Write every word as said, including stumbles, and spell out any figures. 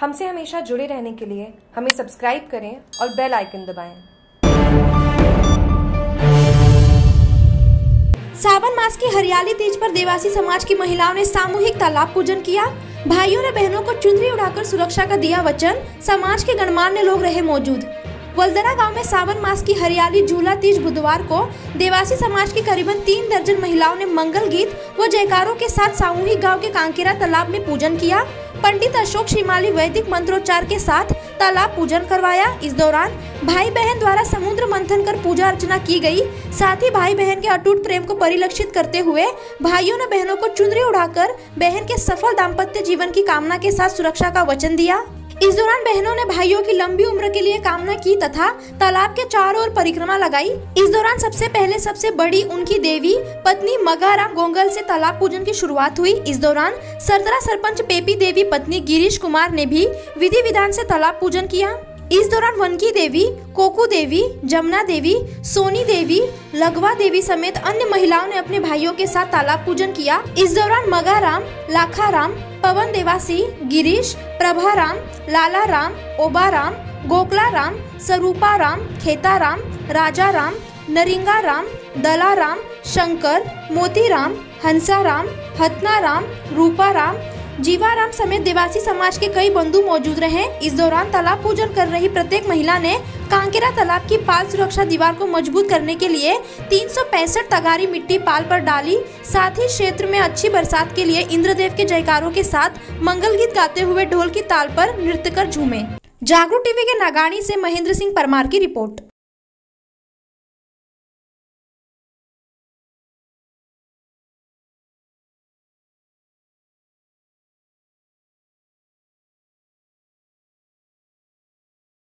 हमसे हमेशा जुड़े रहने के लिए हमें सब्सक्राइब करें और बेल आइकन दबाएं। सावन मास की हरियाली तीज पर देवासी समाज की महिलाओं ने सामूहिक तालाब पूजन किया। भाइयों ने बहनों को चुनरी उड़ाकर सुरक्षा का दिया वचन। समाज के गणमान्य लोग रहे मौजूद। वलदरा गांव में सावन मास की हरियाली झूला तीज बुधवार को देवासी समाज की करीबन तीन दर्जन महिलाओं ने मंगल गीत व जयकारों के साथ सामूहिक गांव के कांकेरा तालाब में पूजन किया। पंडित अशोक श्रीमाली वैदिक मंत्रोच्चार के साथ तालाब पूजन करवाया। इस दौरान भाई बहन द्वारा समुद्र मंथन कर पूजा अर्चना की गई। साथ ही भाई बहन के अटूट प्रेम को परिलक्षित करते हुए भाइयों ने बहनों को चुनरी उड़ाकर बहन के सफल दाम्पत्य जीवन की कामना के साथ सुरक्षा का वचन दिया। इस दौरान बहनों ने भाइयों की लंबी उम्र के लिए कामना की तथा तालाब के चारों ओर परिक्रमा लगाई। इस दौरान सबसे पहले सबसे बड़ी उनकी देवी पत्नी मगारामगोंगल से तालाब पूजन की शुरुआत हुई। इस दौरान सरतरा सरपंच पेपी देवी पत्नी गिरीश कुमार ने भी विधि विधान से तालाब पूजन किया। इस दौरान वनकी देवी, कोकू देवी, जमना देवी, सोनी देवी, लगवा देवी समेत अन्य महिलाओं ने अपने भाइयों के साथ तालाब पूजन किया। इस दौरान मगा राम, लाखाराम, पवन देवासी, गिरीश, प्रभाराम, लालाराम, ओबाराम, गोकला राम, सरूपाराम, खेताराम, राजा राम, नरिंगाराम, दलाराम, शंकर, मोती राम, हंसाराम, हतना राम, रूपाराम, जीवाराम समेत देवासी समाज के कई बंधु मौजूद रहे। इस दौरान तालाब पूजन कर रही प्रत्येक महिला ने कांकेरा तालाब की पाल सुरक्षा दीवार को मजबूत करने के लिए तीन सौ पैंसठ तगारी मिट्टी पाल पर डाली। साथ ही क्षेत्र में अच्छी बरसात के लिए इंद्रदेव के जयकारों के साथ मंगल गीत गाते हुए ढोल की ताल पर नृत्य कर झूमे। जागरूक टीवी के नागाणी से महेंद्र सिंह परमार की रिपोर्ट।